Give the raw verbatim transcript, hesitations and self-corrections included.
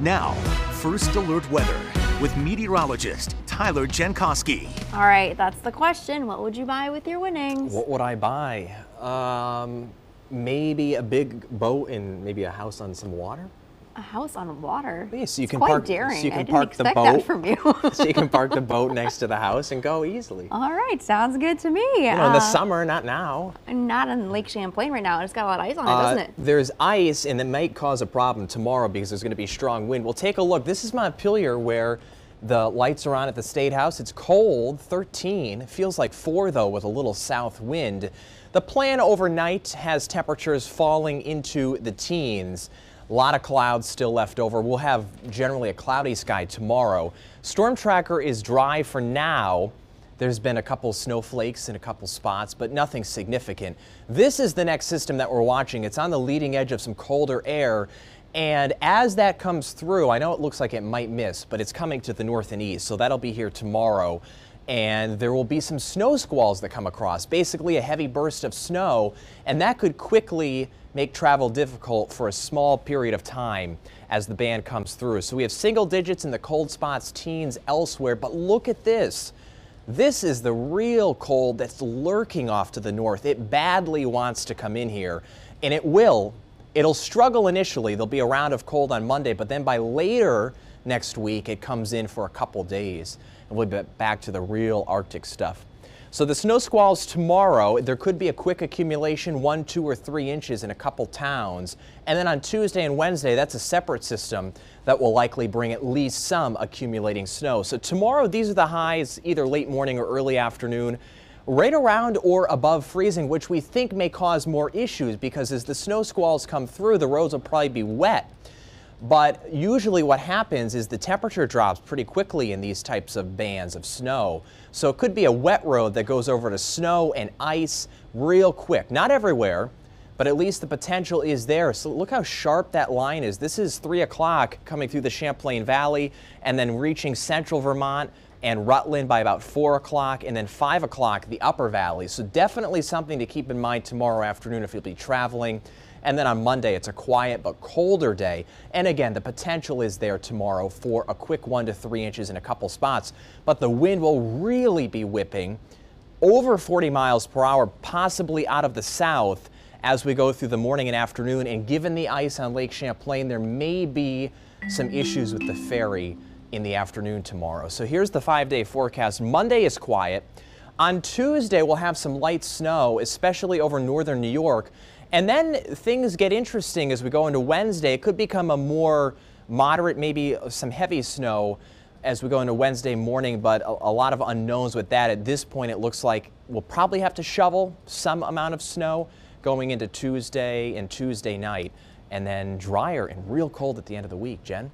Now, First Alert weather with meteorologist Tyler Jankowski. All right, that's the question. What would you buy with your winnings? What would I buy? Um, maybe a big boat and maybe a house on some water. A house on water? Yeah, so you can park, daring. So you can park the boat. From you. So you can park the boat next to the house and go easily. All right, sounds good to me. You know, in the uh, summer, not now. Not in Lake Champlain right now. It's got a lot of ice on uh, it, doesn't it? There's ice, and it might cause a problem tomorrow because there's going to be strong wind. Well, take a look. This is Montpelier, where the lights are on at the State House. It's cold, thirteen. Feels like four, though, with a little south wind. The plan overnight has temperatures falling into the teens. A lot of clouds still left over. We'll have generally a cloudy sky tomorrow. Storm tracker is dry for now. There's been a couple snowflakes in a couple spots, but nothing significant. This is the next system that we're watching. It's on the leading edge of some colder air. And as that comes through, I know it looks like it might miss, but it's coming to the north and east. So that'll be here tomorrow. And there will be some snow squalls that come across, basically a heavy burst of snow, and that could quickly make travel difficult for a small period of time as the band comes through. So we have single digits in the cold spots, teens elsewhere, but look at this. This is the real cold that's lurking off to the north. It badly wants to come in here, and it will. It'll struggle initially. There'll be a round of cold on Monday, but then by later next week, it comes in for a couple days, and we'll be back to the real Arctic stuff. So the snow squalls tomorrow, there could be a quick accumulation, one, two, or three inches in a couple towns. And then on Tuesday and Wednesday, that's a separate system that will likely bring at least some accumulating snow. So tomorrow, these are the highs, either late morning or early afternoon, right around or above freezing, which we think may cause more issues because as the snow squalls come through, the roads will probably be wet. But usually what happens is the temperature drops pretty quickly in these types of bands of snow. So it could be a wet road that goes over to snow and ice real quick. Not everywhere, but at least the potential is there. So look how sharp that line is. This is three o'clock coming through the Champlain Valley and then reaching central Vermont and Rutland by about four o'clock, and then five o'clock the upper valley. So definitely something to keep in mind tomorrow afternoon if you'll be traveling. And then on Monday, it's a quiet but colder day. And again, the potential is there tomorrow for a quick one to three inches in a couple spots. But the wind will really be whipping over forty miles per hour, possibly out of the south as we go through the morning and afternoon. And given the ice on Lake Champlain, there may be some issues with the ferry in the afternoon tomorrow. So here's the five-day forecast. Monday is quiet. On Tuesday, we'll have some light snow, especially over northern New York. And then things get interesting as we go into Wednesday. It could become a more moderate, maybe some heavy snow as we go into Wednesday morning, but a, a lot of unknowns with that. At this point, it looks like we'll probably have to shovel some amount of snow going into Tuesday and Tuesday night, and then drier and real cold at the end of the week. Jen?